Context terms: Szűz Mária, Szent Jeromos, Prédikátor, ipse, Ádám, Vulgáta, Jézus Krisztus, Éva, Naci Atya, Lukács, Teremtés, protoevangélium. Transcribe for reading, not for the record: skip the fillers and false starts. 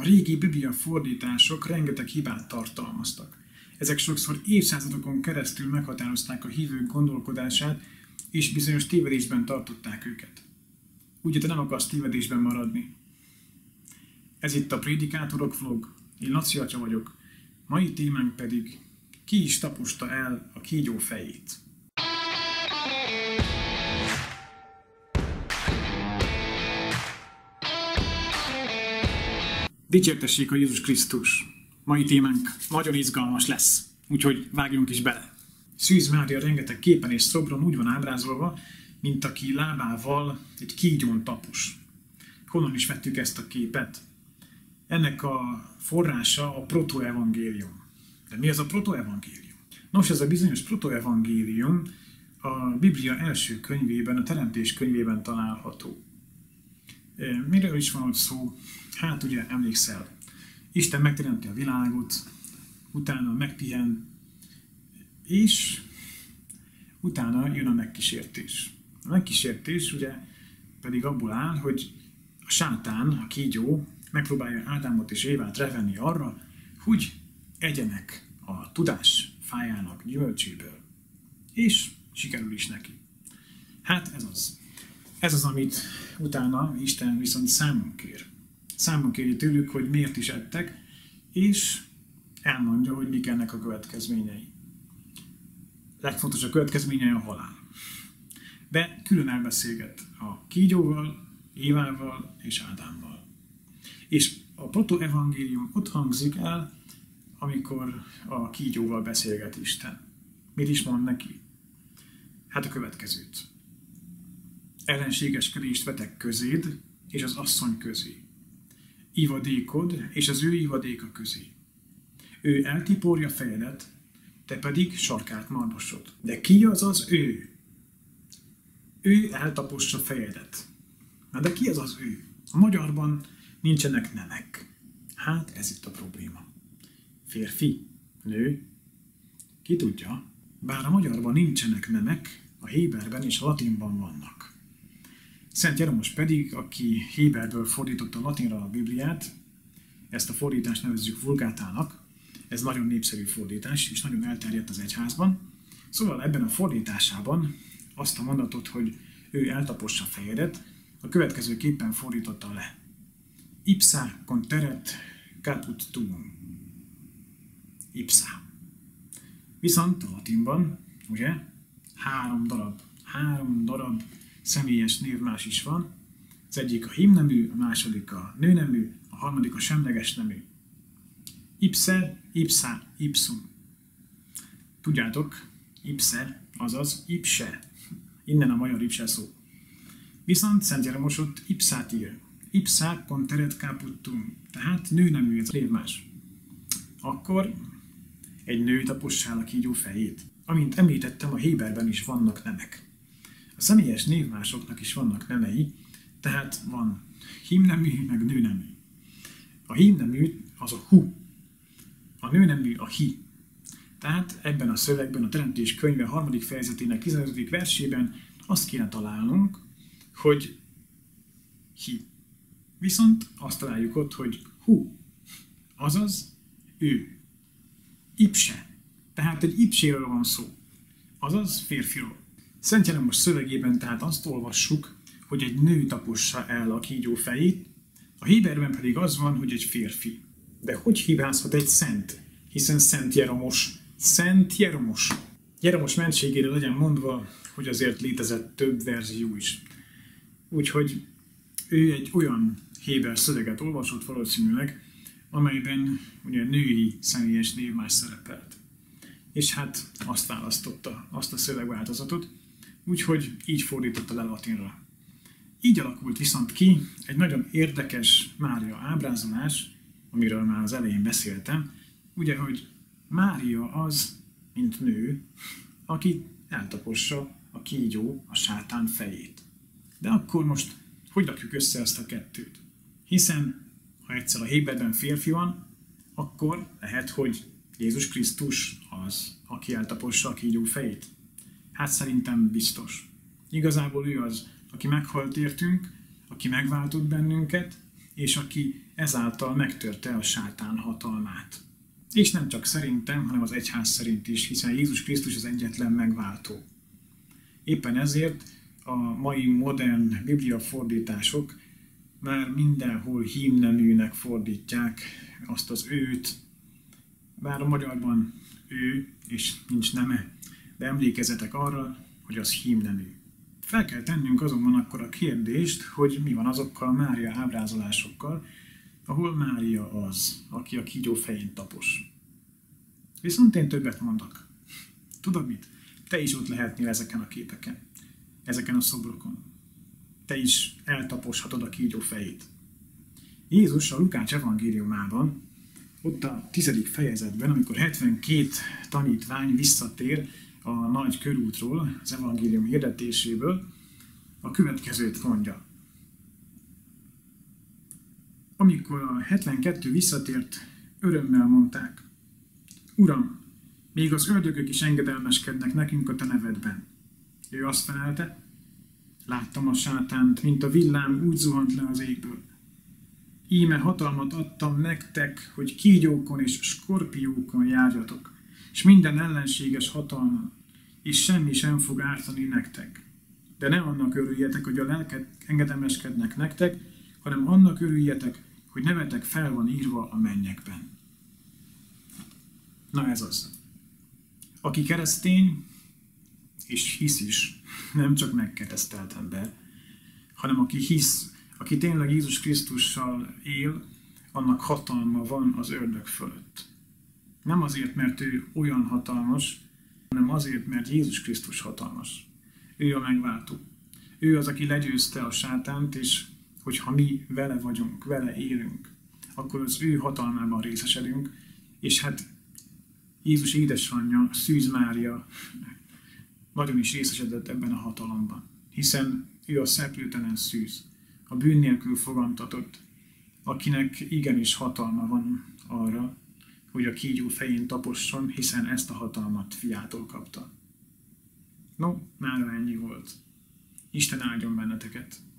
A régi biblia fordítások rengeteg hibát tartalmaztak. Ezek sokszor évszázadokon keresztül meghatározták a hívők gondolkodását, és bizonyos tévedésben tartották őket. Ugye te nem akarsz tévedésben maradni. Ez itt a Prédikátorok vlog, én Naci Atya vagyok, mai témánk pedig ki is taposta el a kígyó fejét. Dicsértessék a Jézus Krisztus! Mai témánk nagyon izgalmas lesz, úgyhogy vágjunk is bele! Szűz Mária rengeteg képen és szobron úgy van ábrázolva, mint aki lábával egy kígyón tapos. Honnan is vettük ezt a képet? Ennek a forrása a protoevangélium. De mi az a protoevangélium? Nos, ez a bizonyos protoevangélium a Biblia első könyvében, a Teremtés könyvében található. Miről is van ott szó? Hát ugye emlékszel, Isten megteremti a világot, utána megpihen, és utána jön a megkísértés. A megkísértés ugye pedig abból áll, hogy a sátán, a kígyó megpróbálja Ádámot és Évát revenni arra, hogy egyenek a tudás fájának gyümölcséből. És sikerül is neki. Hát ez az. Ez az, amit utána Isten viszont számon kér. Számon kéri tőlük, hogy miért is ettek, és elmondja, hogy mik ennek a következményei. Legfontosabb következménye a halál. De külön elbeszélget a kígyóval, Évával és Ádámmal. És a protoevangélium ott hangzik el, amikor a kígyóval beszélget Isten. Mit is mond neki? Hát a következőt. Ellenségeskedést vetek közéd és az asszony közé. Ivadékod és az ő ivadéka közé. Ő eltiporja fejedet, te pedig sarkát mardosod. De ki az az ő? Ő eltapossa fejedet. Na de ki az az ő? A magyarban nincsenek nemek. Hát ez itt a probléma. Férfi, nő, ki tudja? Bár a magyarban nincsenek nemek, a héberben és a latinban vannak. Szent Jeromos pedig, aki héberből fordította latinra a Bibliát, ezt a fordítást nevezzük Vulgátának, ez nagyon népszerű fordítás, és nagyon elterjedt az egyházban. Szóval ebben a fordításában azt a mondatot, hogy ő eltapossa fejedet, a következőképpen fordította le. Ipsa conteret caput tuum. Ipsa. Viszont a latinban, ugye, három darab személyes névmás is van. Az egyik a hímnemű, a második a nőnemű, a harmadik a semleges nemű. Ipse, ipsa, ipsum. Tudjátok, ipse, azaz ipse. Innen a magyar ipse szó. Viszont Szent Jeromos ott ipsát ír. Ipsa conteret caputum. Tehát nőnemű, ez a névmás. Akkor egy nő tapossál a kígyó fejét. Amint említettem, a héberben is vannak nemek. A személyes névmásoknak is vannak nemei, tehát van hímnemű, meg nőnemű. A hímnemű az a hu, a nőnemű a hi. Tehát ebben a szövegben, a Teremtés könyve 3. fejezetének 15. versében azt kéne találnunk, hogy hi. Viszont azt találjuk ott, hogy hu, azaz ő. Ipse, tehát egy ipséről van szó, azaz férfiról. Szent Jeromos szövegében tehát azt olvassuk, hogy egy nő tapossa el a kígyó fejét, a héberben pedig az van, hogy egy férfi. De hogy hibázhat egy szent? Hiszen Szent Jeromos. Szent Jeromos. Jeromos mentségére legyen mondva, hogy azért létezett több verzió is. Úgyhogy ő egy olyan héber szöveget olvasott valószínűleg, amelyben ugye női személyes névmás szerepelt. És hát azt választotta, azt a szövegváltozatot, úgyhogy így fordította le latinra. Így alakult viszont ki egy nagyon érdekes Mária ábrázolás, amiről már az elején beszéltem, ugye, hogy Mária az, mint nő, aki eltapossa a kígyó, a sátán fejét. De akkor most hogy rakjuk össze ezt a kettőt? Hiszen, ha egyszer a héberben férfi van, akkor lehet, hogy Jézus Krisztus az, aki eltapossa a kígyó fejét. Hát szerintem biztos. Igazából ő az, aki meghalt értünk, aki megváltott bennünket, és aki ezáltal megtörte a sátán hatalmát. És nem csak szerintem, hanem az egyház szerint is, hiszen Jézus Krisztus az egyetlen megváltó. Éppen ezért a mai modern bibliafordítások már mindenhol hímneműnek fordítják azt az őt, bár a magyarban ő és nincs neme, de emlékezzetek arra, hogy az hímnemű. Fel kell tennünk azonban akkor a kérdést, hogy mi van azokkal a Mária ábrázolásokkal, ahol Mária az, aki a kígyó fején tapos. Viszont én többet mondok. Tudod mit? Te is ott lehetnél ezeken a képeken, ezeken a szobrokon. Te is eltaposhatod a kígyó fejét. Jézus a Lukács evangéliumában, ott a 10. fejezetben, amikor 72 tanítvány visszatér a nagy körútról, az evangélium hirdetéséből, a következőt mondja. Amikor a 72 visszatért, örömmel mondták, Uram, még az ördögök is engedelmeskednek nekünk a te nevedben. Ő azt felelte, láttam a sátánt, mint a villám úgy zuhant le az égből. Íme hatalmat adtam nektek, hogy kígyókon és skorpiókon járjatok, és minden ellenséges hatalmon, és semmi sem fog ártani nektek. De ne annak örüljetek, hogy a lelkek engedelmeskednek nektek, hanem annak örüljetek, hogy nevetek fel van írva a mennyekben. Na ez az. Aki keresztény, és hisz is, nem csak megkeresztelt ember, hanem aki hisz, aki tényleg Jézus Krisztussal él, annak hatalma van az ördög fölött. Nem azért, mert ő olyan hatalmas, hanem azért, mert Jézus Krisztus hatalmas. Ő a megváltó. Ő az, aki legyőzte a sátánt, és hogyha mi vele vagyunk, vele élünk, akkor az ő hatalmában részesedünk, és hát Jézus édesanyja, Szűz Mária nagyon is részesedett ebben a hatalomban, hiszen ő a szeplőtelen szűz, a bűn nélkül fogantatott, akinek igenis hatalma van arra, hogy a kígyó fején taposson, hiszen ezt a hatalmat fiától kapta. No, mára ennyi volt. Isten áldjon benneteket!